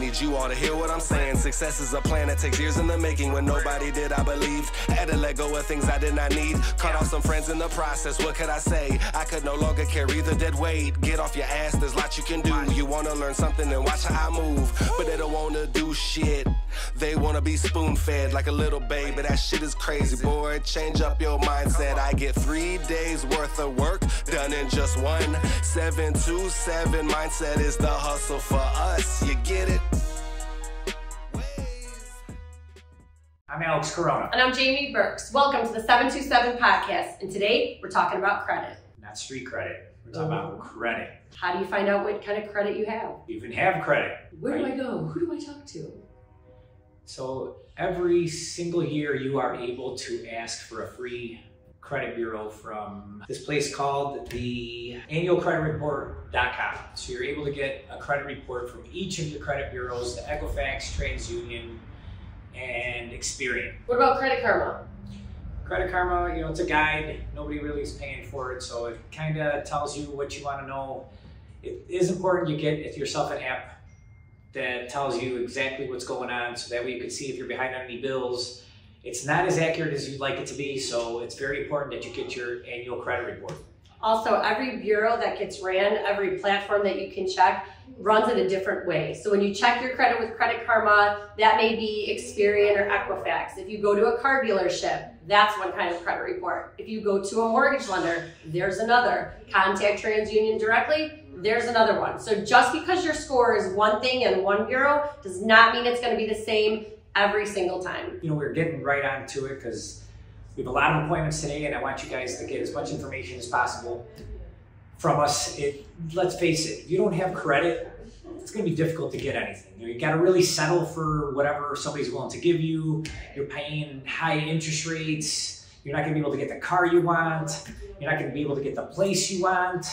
need you all to hear what I'm saying. Success is a plan that takes years in the making. When nobody did, I believed. Had to let go of things I did not need. Cut off some friends in the process. What could I say? I could no longer carry the dead weight. Get off your ass, there's lots you can do. You wanna learn something, then watch how I move. But they don't wanna do shit. They wanna be spoon-fed like a little baby. That shit is crazy, boy. Change up your mindset. I get 3 days worth of work done in just one. 727 mindset is the hustle for us. You get it? I'm Alex Corona. And I'm Jamie Burks. Welcome to the 727 Podcast. And today, we're talking about credit. Not street credit. We're talking about credit. How do you find out what kind of credit you have? You even have credit. Where do I go? Who do I talk to? So every single year you are able to ask for a free credit bureau from this place called the annualcreditreport.com. So you're able to get a credit report from each of your credit bureaus, the Equifax, TransUnion, and Experian. What about Credit Karma? Credit Karma, you know, it's a guide. Nobody really is paying for it. So it kind of tells you what you want to know. It is important you get if yourself an app that tells you exactly what's going on, so that way you can see if you're behind on any bills. It's not as accurate as you'd like it to be, so it's very important that you get your annual credit report. Also, every bureau that gets ran, every platform that you can check, runs it a different way. So when you check your credit with Credit Karma, that may be Experian or Equifax. If you go to a car dealership, that's one kind of credit report. If you go to a mortgage lender, there's another. Contact TransUnion directly, there's another one. So just because your score is one thing in one bureau does not mean it's going to be the same every single time. You know, we're getting right on to it because we have a lot of appointments today, and I want you guys to get as much information as possible from us. Let's face it, if you don't have credit, it's going to be difficult to get anything. You know, you got to really settle for whatever somebody's willing to give you. You're paying high interest rates. You're not going to be able to get the car you want. You're not going to be able to get the place you want.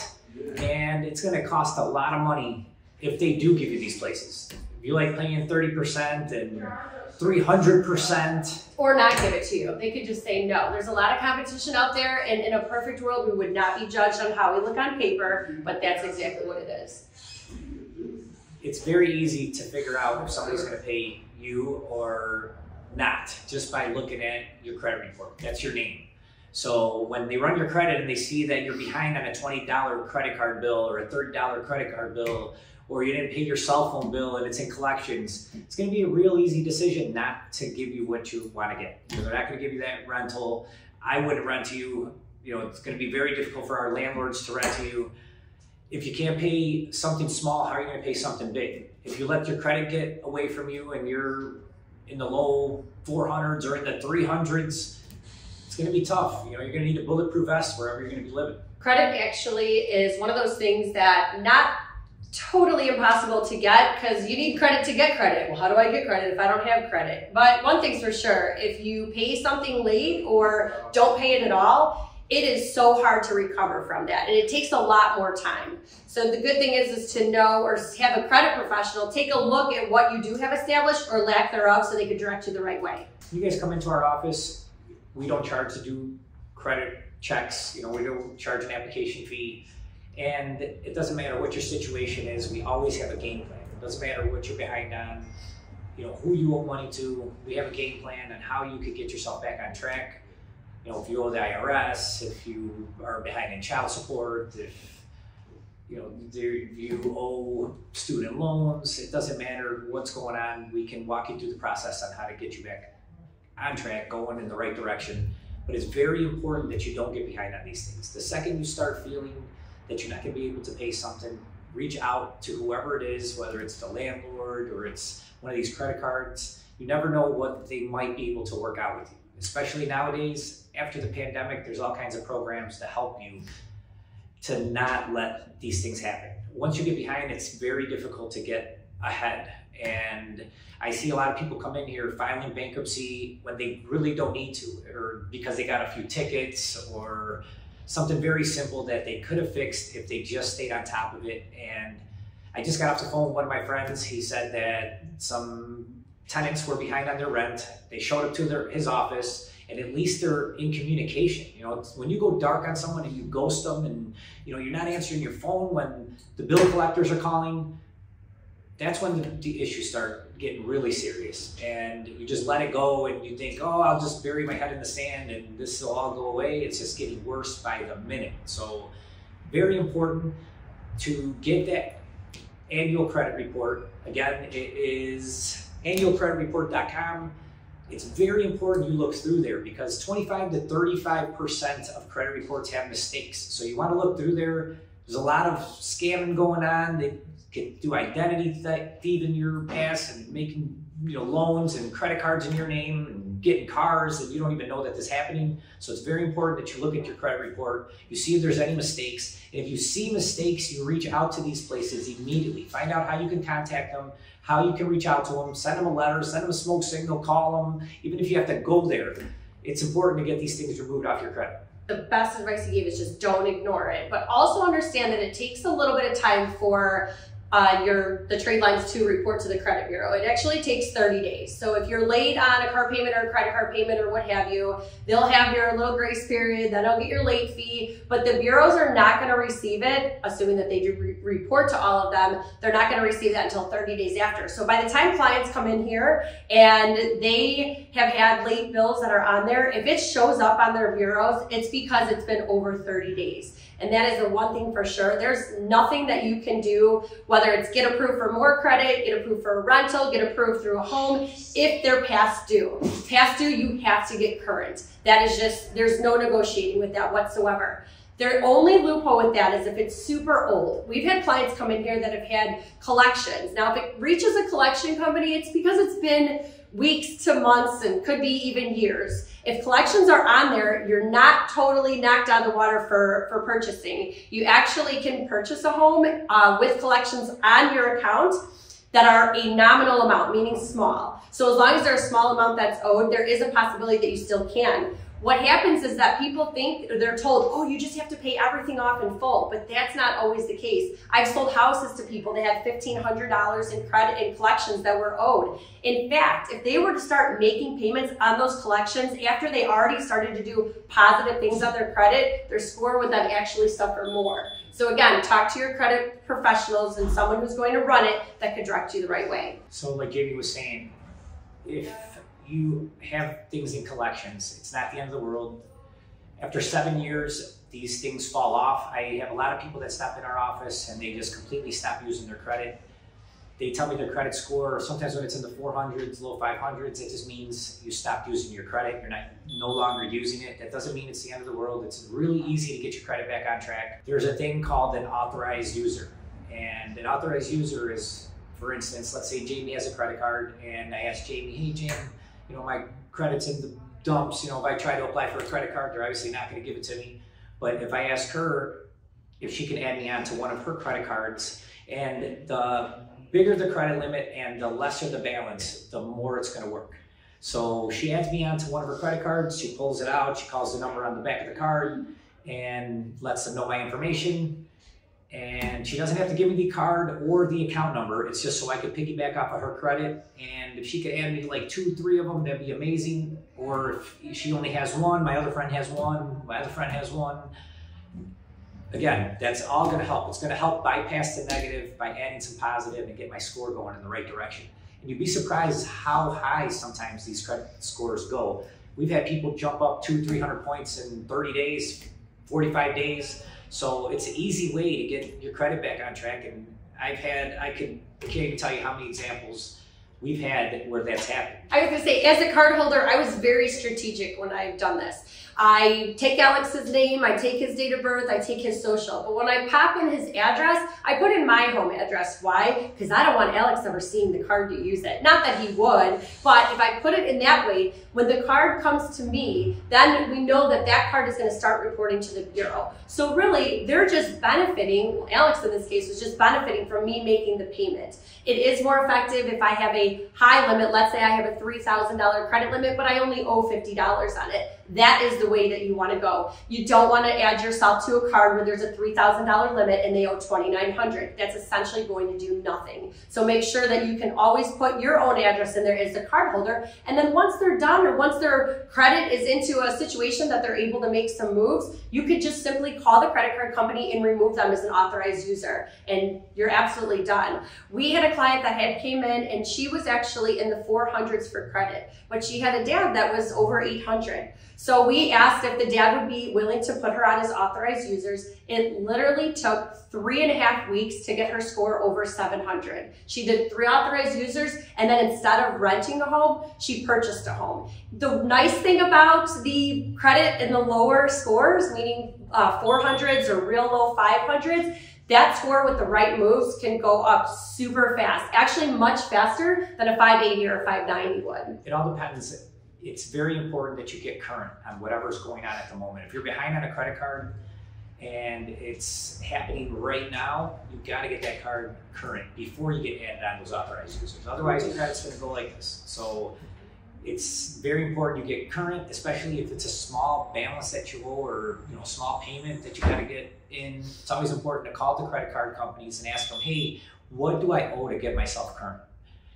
And it's going to cost a lot of money if they do give you these places. If you like paying 30% and 300%. Or not give it to you. They could just say no. There's a lot of competition out there, and in a perfect world, we would not be judged on how we look on paper, but that's exactly what it is. It's very easy to figure out if somebody's gonna pay you or not, just by looking at your credit report. That's your name. So when they run your credit and they see that you're behind on a $20 credit card bill or a $30 credit card bill, or you didn't pay your cell phone bill and it's in collections, it's gonna be a real easy decision not to give you what you wanna get. They're not gonna give you that rental. I wouldn't rent to you. You know, it's gonna be very difficult for our landlords to rent to you. If you can't pay something small, how are you gonna pay something big? If you let your credit get away from you and you're in the low 400s or in the 300s, it's gonna be tough. You know, you're gonna need a bulletproof vest wherever you're gonna be living. Credit actually is one of those things that not totally impossible to get, because you need credit to get credit. Well, how do I get credit if I don't have credit? But one thing's for sure, if you pay something late or don't pay it at all, it is so hard to recover from that, and it takes a lot more time. So the good thing is to know or have a credit professional take a look at what you do have established or lack thereof, so they can direct you the right way. You guys come into our office, we don't charge to do credit checks. You know, we don't charge an application fee. And it doesn't matter what your situation is, we always have a game plan. It doesn't matter what you're behind on, you know, who you owe money to, we have a game plan on how you could get yourself back on track. You know, if you owe the IRS, if you are behind in child support, if you know, you owe student loans, it doesn't matter what's going on, we can walk you through the process on how to get you back on track, going in the right direction. But it's very important that you don't get behind on these things. The second you start feeling that you're not gonna be able to pay something, reach out to whoever it is, whether it's the landlord or it's one of these credit cards. You never know what they might be able to work out with you. Especially nowadays, after the pandemic, there's all kinds of programs to help you to not let these things happen. Once you get behind, it's very difficult to get ahead. And I see a lot of people come in here filing bankruptcy when they really don't need to, or because they got a few tickets or something very simple that they could have fixed if they just stayed on top of it. And I just got off the phone with one of my friends. He said that some tenants were behind on their rent. They showed up to his office, and at least they're in communication. You know, when you go dark on someone and you ghost them, and you know, you're not answering your phone when the bill collectors are calling, that's when the issues start getting really serious, and you just let it go and you think, oh, I'll just bury my head in the sand and this will all go away. It's just getting worse by the minute. So very important to get that annual credit report. Again, it is annualcreditreport.com. It's very important you look through there because 25 to 35% of credit reports have mistakes. So you want to look through there. There's a lot of scamming going on. They can do identity thieving in your past and making loans and credit cards in your name and getting cars that you don't even know that this is happening. So it's very important that you look at your credit report. You see if there's any mistakes. And if you see mistakes, you reach out to these places immediately. Find out how you can contact them, how you can reach out to them, send them a letter, send them a smoke signal, call them. Even if you have to go there, it's important to get these things removed off your credit. The best advice he gave is just don't ignore it, but also understand that it takes a little bit of time for the trade lines to report to the credit bureau. It actually takes 30 days. So if you're late on a car payment or a credit card payment or what have you, they'll have your little grace period, then they'll get your late fee, but the bureaus are not gonna receive it, assuming that they do report to all of them, they're not gonna receive that until 30 days after. So by the time clients come in here and they have had late bills that are on there, if it shows up on their bureaus, it's because it's been over 30 days. And that is the one thing for sure. There's nothing that you can do, whether it's get approved for more credit, get approved for a rental, get approved through a home, if they're past due. Past due, you have to get current. That is just, there's no negotiating with that whatsoever. Their only loophole with that is if it's super old. We've had clients come in here that have had collections. Now, if it reaches a collection company, it's because it's been weeks to months and could be even years. If collections are on there, you're not totally knocked out of the water for purchasing. You actually can purchase a home with collections on your account that are a nominal amount, meaning small. So as long as there's a small amount that's owed, there is a possibility that you still can. What happens is that people think, they're told, oh, you just have to pay everything off in full, but that's not always the case. I've sold houses to people that had $1,500 in credit and collections that were owed. In fact, if they were to start making payments on those collections after they already started to do positive things on their credit, their score would then actually suffer more. So again, talk to your credit professionals and someone who's going to run it that could direct you the right way. So like Jamie was saying, if you have things in collections, it's not the end of the world. After 7 years, these things fall off. I have a lot of people that stop in our office and they just completely stop using their credit. They tell me their credit score. Sometimes when it's in the 400s, low 500s, it just means you stopped using your credit. You're no longer using it. That doesn't mean it's the end of the world. It's really easy to get your credit back on track. There's a thing called an authorized user. And an authorized user is, for instance, let's say Jamie has a credit card and I ask Jamie, hey, Jamie, my credit's in the dumps, if I try to apply for a credit card, they're obviously not gonna give it to me. But if I ask her if she can add me on to one of her credit cards, and the bigger the credit limit and the lesser the balance, the more it's gonna work. So she adds me on to one of her credit cards, she pulls it out, she calls the number on the back of the card and lets them know my information. And she doesn't have to give me the card or the account number. It's just so I could piggyback off of her credit. And if she could add me like 2, 3 of them, that'd be amazing. Or if she only has one, my other friend has one, my other friend has one. Again, that's all going to help. It's going to help bypass the negative by adding some positive and get my score going in the right direction. And you'd be surprised how high sometimes these credit scores go. We've had people jump up 200-300 points in 30 days, 45 days. So it's an easy way to get your credit back on track. And I can't even tell you how many examples we've had where that's happened. I was gonna say, as a card holder, I was very strategic when I've done this. I take Alex's name, I take his date of birth, I take his social. But when I pop in his address, I put in my home address. Why? Because I don't want Alex ever seeing the card you use it. Not that he would, but if I put it in that way, when the card comes to me, then we know that that card is gonna start reporting to the bureau. So really, they're just benefiting, Alex in this case was just benefiting from me making the payment. It is more effective if I have a high limit. Let's say I have a $3,000 credit limit, but I only owe $50 on it. That is the way that you want to go. You don't want to add yourself to a card where there's a $3,000 limit and they owe $2,900. That's essentially going to do nothing. So make sure that you can always put your own address in there as the cardholder. And then once they're done, or once their credit is into a situation that they're able to make some moves, you could just simply call the credit card company and remove them as an authorized user. And you're absolutely done. We had a client that had came in and she was actually in the 400s for credit, but she had a dad that was over 800. So we asked if the dad would be willing to put her on as authorized users. It literally took 3.5 weeks to get her score over 700. She did 3 authorized users, and then instead of renting a home, she purchased a home. The nice thing about the credit in the lower scores, meaning 400s or real low 500s, that score with the right moves can go up super fast, actually much faster than a 580 or a 590 would. It all depends. It's very important that you get current on whatever's going on at the moment. If you're behind on a credit card and it's happening right now, you've got to get that card current before you get added on those authorized users. Otherwise, your credit's going to go like this. So it's very important you get current, especially if it's a small balance that you owe or a small payment that you got to get in. It's always important to call the credit card companies and ask them, hey, what do I owe to get myself current?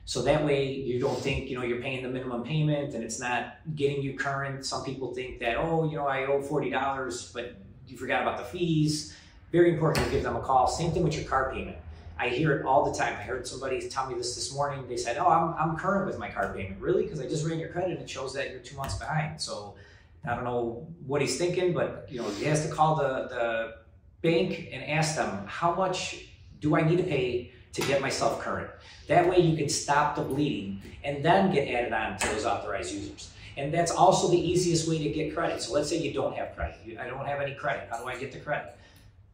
So that way you don't think, you're paying the minimum payment and it's not getting you current. Some people think that, I owe $40, but you forgot about the fees. Very important to give them a call. Same thing with your car payment. I hear it all the time. I heard somebody tell me this morning. They said, oh, I'm current with my car payment. Really? Because I just ran your credit and it shows that you're 2 months behind. So I don't know what he's thinking, but he has to call the bank and ask them, how much do I need to pay to get myself current? That way you can stop the bleeding and then get added on to those authorized users. And that's also the easiest way to get credit. So let's say you don't have credit. I don't have any credit. How do I get the credit?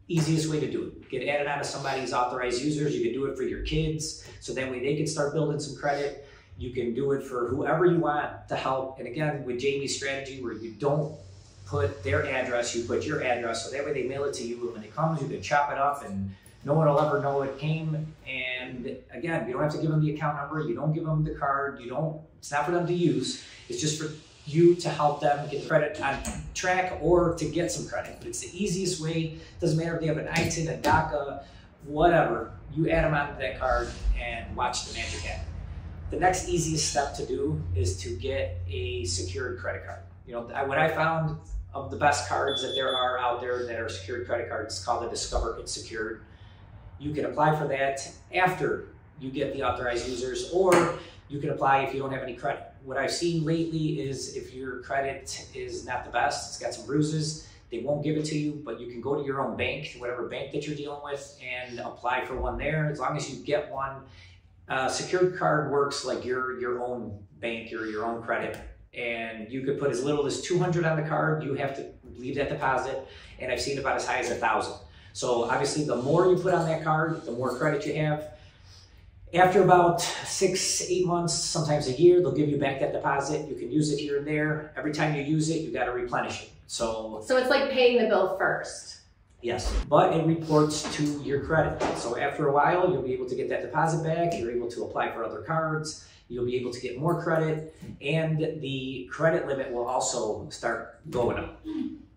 Easiest way to do it. Get added on to somebody's authorized users. You can do it for your kids. So that way they can start building some credit. You can do it for whoever you want to help. And again, with Jamie's strategy where you don't put their address, you put your address. So that way they mail it to you. And when it comes, you can chop it up and no one will ever know it came. And again, you don't have to give them the account number. You don't give them the card. It's not for them to use. It's just for you to help them get credit on track or to get some credit. But it's the easiest way. It doesn't matter if they have an ITIN, a DACA, whatever. You add them onto that card and watch the magic happen. The next easiest step to do is to get a secured credit card. What I found of the best cards that there are out there that are secured credit cards is called the Discover It Secured. You can apply for that after you get the authorized users, or you can apply if you don't have any credit. What I've seen lately is if your credit is not the best, it's got some bruises, they won't give it to you, but you can go to your own bank, whatever bank that you're dealing with, and apply for one there. As long as you get one, secured card works like your own bank or your own credit. And you could put as little as $200 on the card. You have to leave that deposit. And I've seen about as high as $1,000. So obviously the more you put on that card, the more credit you have. After about 6-8 months, sometimes a year, they'll give you back that deposit. You can use it here and there. Every time you use it, you got to replenish it. So it's like paying the bill first. Yes, but it reports to your credit. So after a while, you'll be able to get that deposit back. You're able to apply for other cards. You'll be able to get more credit. And the credit limit will also start going up.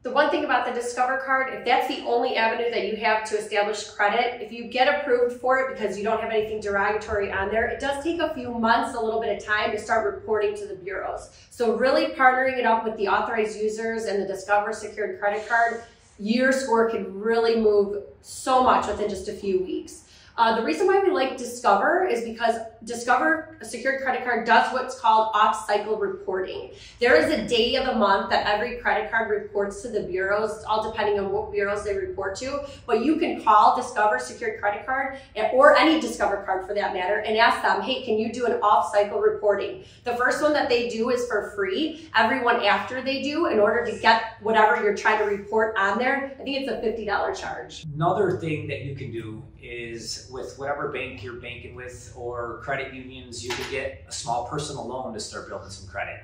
The one thing about the Discover card, if that's the only avenue that you have to establish credit, if you get approved for it because you don't have anything derogatory on there, it does take a few months, a little bit of time to start reporting to the bureaus. So really partnering it up with the authorized users and the Discover Secured Credit Card, your score can really move so much within just a few weeks. The reason why we like Discover is because Discover, a secured credit card, does what's called off-cycle reporting. There is a day of the month that every credit card reports to the bureaus. It's all depending on what bureaus they report to. But you can call Discover Secured Credit Card, or any Discover card for that matter, and ask them, hey, can you do an off-cycle reporting? The first one that they do is for free. Everyone after they do, in order to get whatever you're trying to report on there, I think it's a $50 charge. Another thing that you can do is with whatever bank you're banking with or credit unions, you could get a small personal loan to start building some credit.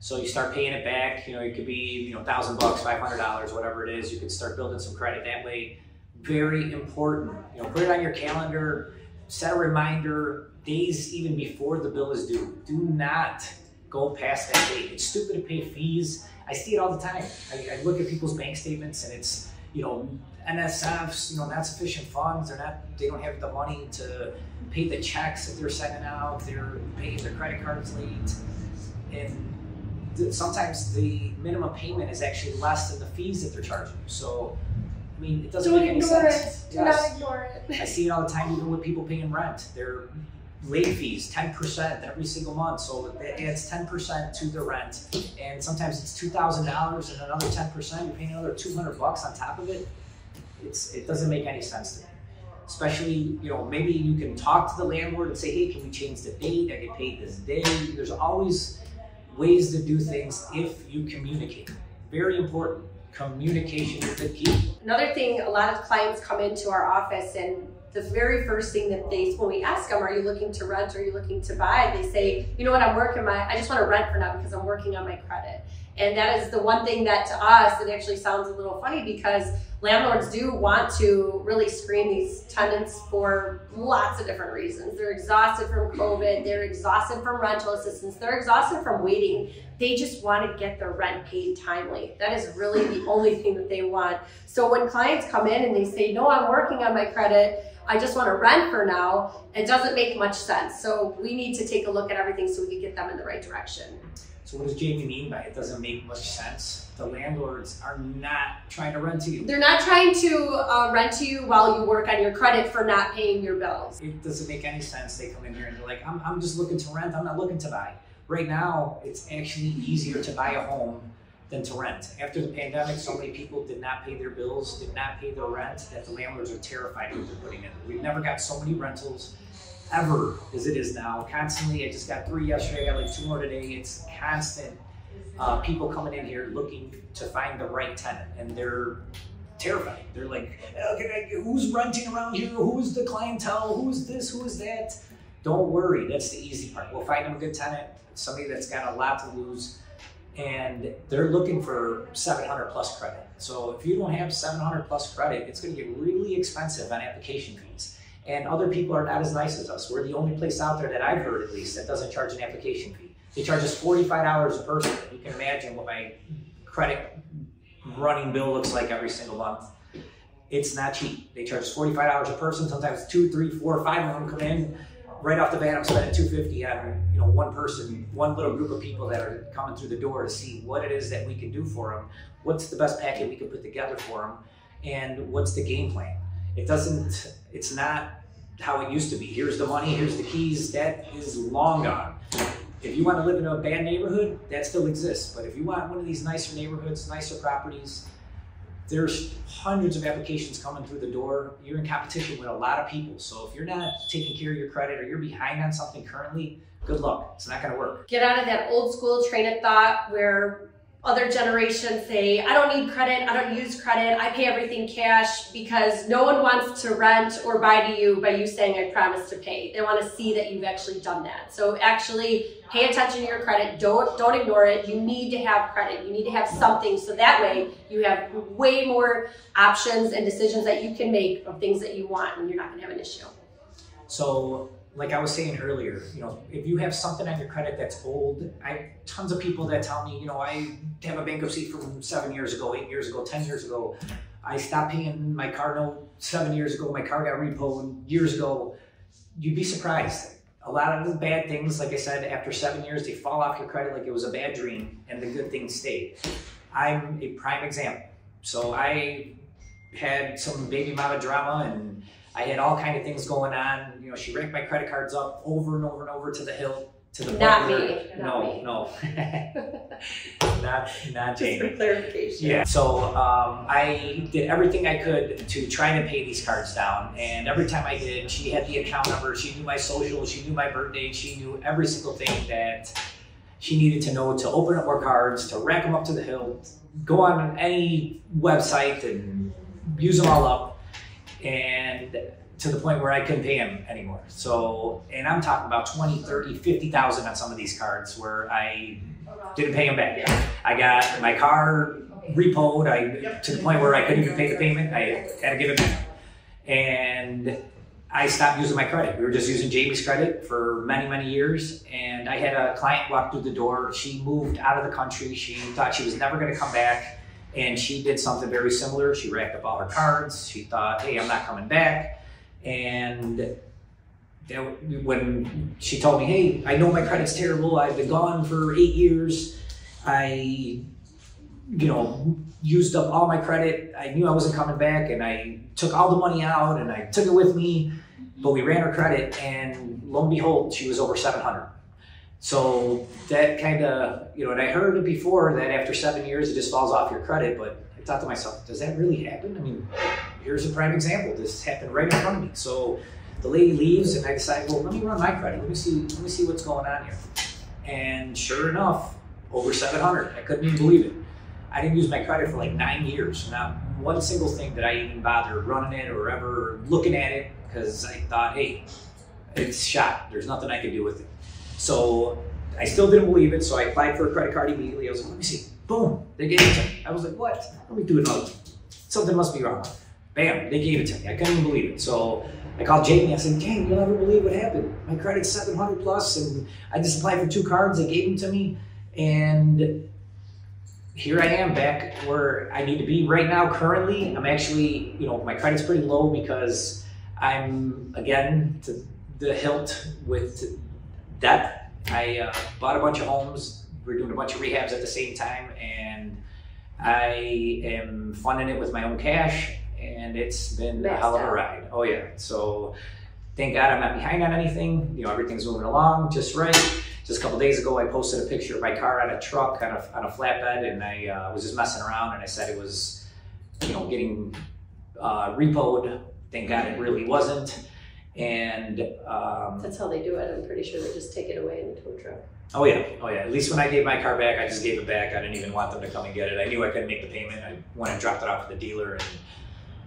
So you start paying it back, it could be $1,000, $500, whatever it is, you can start building some credit that way. Very important, put it on your calendar, set a reminder days even before the bill is due. Do not go past that date. It's stupid to pay fees I see it all the time. I look at people's bank statements and it's, you know, NSFs, you know, not sufficient funds. They're not, they don't have the money to pay the checks that they're sending out. They're paying their credit cards late. And sometimes the minimum payment is actually less than the fees that they're charging. So, I mean, it doesn't make any sense. Do not ignore it. I see it all the time, even with people paying rent. They're late fees, 10% every single month. So that adds 10% to the rent. And sometimes it's $2,000 and another 10%, you're paying another $200 on top of it. It doesn't make any sense to me. Especially, you know, maybe you can talk to the landlord and say, hey, can we change the date? I get paid this day. There's always ways to do things if you communicate. Very important, communication is the key. Another thing, a lot of clients come into our office and the very first thing that they, when we ask them, are you looking to rent? Are you looking to buy? They say, you know what, I just want to rent for now because I'm working on my credit. And that is the one thing that to us, it actually sounds a little funny because landlords do want to really screen these tenants for lots of different reasons. They're exhausted from COVID, they're exhausted from rental assistance, they're exhausted from waiting. They just want to get their rent paid timely. That is really the only thing that they want. So when clients come in and they say, no, I'm working on my credit, I just want to rent for now, it doesn't make much sense. So we need to take a look at everything so we can get them in the right direction. So what does Jamie mean by it doesn't make much sense? The landlords are not trying to rent to you. They're not trying to rent to you while you work on your credit for not paying your bills. It doesn't make any sense. They come in here and they're like, I'm just looking to rent. I'm not looking to buy. Right now, it's actually easier to buy a home than to rent. After the pandemic, so many people did not pay their bills, did not pay their rent, that the landlords are terrified of what they're putting in. We've never got so many rentals ever as it is now. Constantly, I just got 3 yesterday, I got like 2 more today. It's constant people coming in here looking to find the right tenant and they're terrified. They're like, who's renting around here? Who's the clientele? Who's this? Who's that? Don't worry, that's the easy part. We'll find them a good tenant, somebody that's got a lot to lose. And they're looking for 700 plus credit. So if you don't have 700 plus credit, it's going to get really expensive on application fees. And other people are not as nice as us. We're the only place out there that I've heard, at least, that doesn't charge an application fee. They charge us $45 a person. You can imagine what my credit running bill looks like every single month. It's not cheap. They charge us $45 a person. Sometimes 2, 3, 4, 5 of them come in. Right off the bat, I'm spending $250 on, you know, one person, one little group of people that are coming through the door to see what it is that we can do for them, what's the best packet we can put together for them, and what's the game plan. It's not how it used to be. Here's the money, here's the keys. That is long gone. If you want to live in a bad neighborhood, that still exists. But if you want one of these nicer neighborhoods, nicer properties, there's hundreds of applications coming through the door. You're in competition with a lot of people. So if you're not taking care of your credit or you're behind on something currently, good luck. It's not going to work. Get out of that old school train of thought where other generations say, I don't need credit, I don't use credit, I pay everything cash, because no one wants to rent or buy to you by you saying I promise to pay. They want to see that you've actually done that. So actually pay attention to your credit, don't ignore it. You need to have credit, you need to have something, so that way you have way more options and decisions that you can make of things that you want and you're not going to have an issue. So, like I was saying earlier, you know, if you have something on your credit that's old, I have tons of people that tell me, you know, I have a bankruptcy from 7 years ago, 8 years ago, 10 years ago. I stopped paying my car note 7 years ago. My car got repoed years ago. You'd be surprised. A lot of the bad things, like I said, after 7 years, they fall off your credit like it was a bad dream and the good things stayed. I'm a prime example. So I had some baby mama drama and I had all kinds of things going on. You know, she racked my credit cards up over and over and over to the hill. To the not point me. Where, not no, me. No. not Jamie. Just for clarification. Yeah. So I did everything I could to try to pay these cards down, and every time I did, she had the account number, she knew my social, she knew my birthday, she knew every single thing that she needed to know to open up more cards, to rack them up to the hill, go on any website and use them all up. And to the point where I couldn't pay him anymore. So, and I'm talking about 20, 30, 50,000 on some of these cards where I didn't pay him back. Yeah. I got my car repoed to the point where I couldn't even pay the payment. I had to give it back. And I stopped using my credit. We were just using Jamie's credit for many, many years. And I had a client walk through the door. She moved out of the country. She thought she was never going to come back. And she did something very similar. She racked up all her cards. She thought, hey, I'm not coming back. And when she told me, hey, I know my credit's terrible. I've been gone for 8 years. I used up all my credit. I knew I wasn't coming back, and I took all the money out and I took it with me, but we ran her credit, and lo and behold, she was over 700. So that kind of, and I heard it before that after 7 years, it just falls off your credit. But I thought to myself, does that really happen? I mean, here's a prime example. This happened right in front of me. So the lady leaves, and I decide, well, let me run my credit. Let me see what's going on here. And sure enough, over 700. I couldn't even believe it. I didn't use my credit for like 9 years. Not one single thing that I even bothered running it or ever looking at it, because I thought, hey, it's shot. There's nothing I can do with it. So I still didn't believe it. So I applied for a credit card immediately. I was like, let me see. Boom. They gave it to me. I was like, what? Let me do another one. Something must be wrong. Bam. They gave it to me. I couldn't even believe it. So I called Jamie. I said, dang, you'll never believe what happened. My credit's 700 plus, and I just applied for 2 cards. They gave them to me. And here I am back where I need to be right now. Currently, I'm actually, my credit's pretty low because I'm, again, to the hilt with debt. I bought a bunch of homes. We're doing a bunch of rehabs at the same time, and I am funding it with my own cash, and it's been a hell of a ride. Oh yeah. So thank God I'm not behind on anything. Everything's moving along just right. Just a couple days ago, I posted a picture of my car on a truck on a flatbed, and I was just messing around, and I said it was, getting repoed. Thank God it really wasn't. And that's how they do it. I'm pretty sure they just take it away in the tow truck. Oh yeah, oh yeah. At least when I gave my car back, I just gave it back. I didn't even want them to come and get it. I knew I couldn't make the payment. I went and dropped it off at the dealer and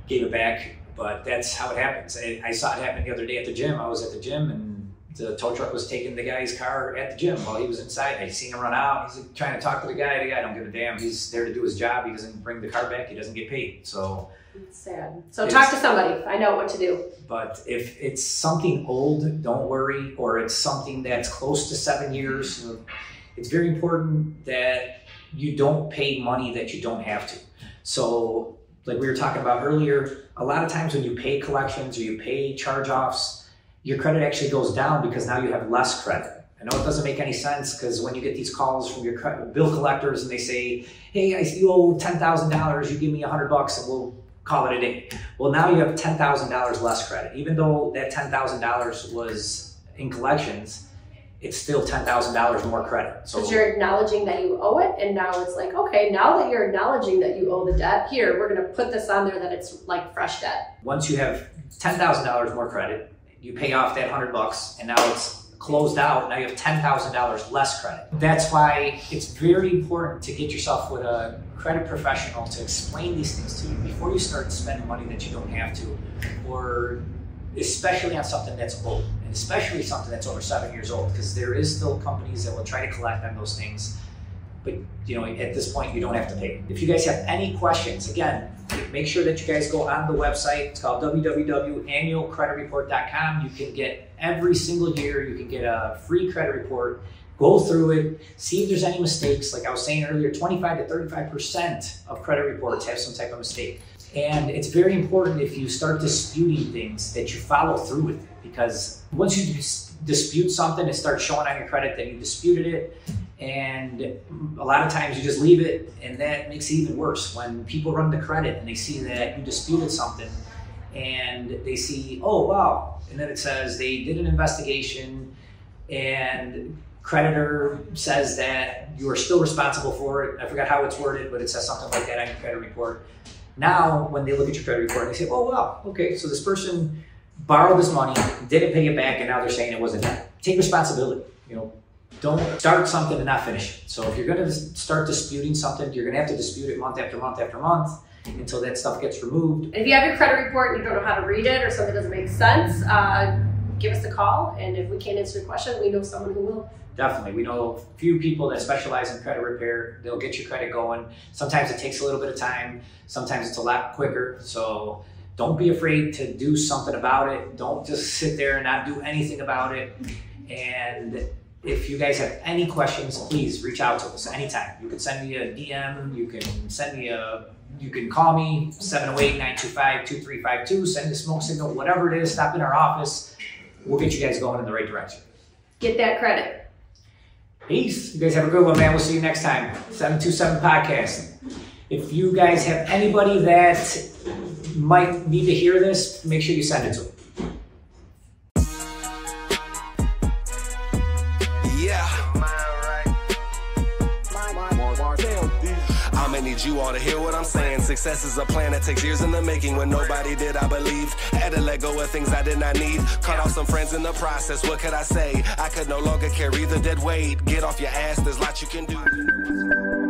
gave it back. But that's how it happens. I saw it happen the other day at the gym. I was at the gym, and the tow truck was taking the guy's car at the gym while he was inside. I seen him run out. He's trying to talk to the guy. The guy don't give a damn. He's there to do his job. He doesn't bring the car back. He doesn't get paid. So it's sad. So talk to somebody. I know what to do. But if it's something old, don't worry. Or it's something that's close to 7 years, it's very important that you don't pay money that you don't have to. So like we were talking about earlier, a lot of times when you pay collections or you pay charge-offs, your credit actually goes down because now you have less credit. I know it doesn't make any sense, because when you get these calls from your bill collectors and they say, hey, you owe $10,000, you give me $100 and we'll call it a day. Well, now you have $10,000 less credit. Even though that $10,000 was in collections, it's still $10,000 more credit. So you're acknowledging that you owe it, and now it's like, okay, now that you're acknowledging that you owe the debt, here, we're gonna put this on there that it's like fresh debt. Once you have $10,000 more credit, you pay off that $100 and now it's closed out. Now you have $10,000 less credit. That's why it's very important to get yourself with a credit professional to explain these things to you before you start spending money that you don't have to, or especially on something that's old, and especially something that's over 7 years old, because there is still companies that will try to collect on those things. But at this point, you don't have to pay. If you guys have any questions, again, make sure that you guys go on the website. It's called www.annualcreditreport.com. You can get every single year, you can get a free credit report, go through it, see if there's any mistakes. Like I was saying earlier, 25 to 35% of credit reports have some type of mistake. And it's very important, if you start disputing things, that you follow through with it, because once you dispute something, it starts showing on your credit that you disputed it. And a lot of times you just leave it, and that makes it even worse when people run the credit and they see that you disputed something, and they see, oh wow, and then it says they did an investigation and creditor says that you are still responsible for it. I forgot how it's worded, but it says something like that on your credit report. Now when they look at your credit report, they say, oh wow, okay, so this person borrowed this money, didn't pay it back, and now they're saying it wasn't that. Take responsibility. Don't start something and not finish it. So if you're going to start disputing something, you're going to have to dispute it month after month after month until that stuff gets removed. And if you have your credit report and you don't know how to read it, or something doesn't make sense, give us a call. And if we can't answer your question, we know someone who will. Definitely. We know a few people that specialize in credit repair. They'll get your credit going. Sometimes it takes a little bit of time. Sometimes it's a lot quicker. So Don't be afraid to do something about it. Don't just sit there and not do anything about it. And if you guys have any questions, please reach out to us anytime. You can send me a DM, you can send me a, you can call me, 708-925-2352, send a smoke signal, whatever it is, stop in our office. We'll get you guys going in the right direction. Get that credit. Peace. You guys have a good one, man. We'll see you next time. 727 Podcast. If you guys have anybody that might need to hear this, make sure you send it to them. You ought to hear what I'm saying. Success is a plan that takes years in the making. When nobody did, I believed. Had to let go of things I did not need. Cut off some friends in the process. What could I say? I could no longer carry the dead weight. Get off your ass. There's lots you can do.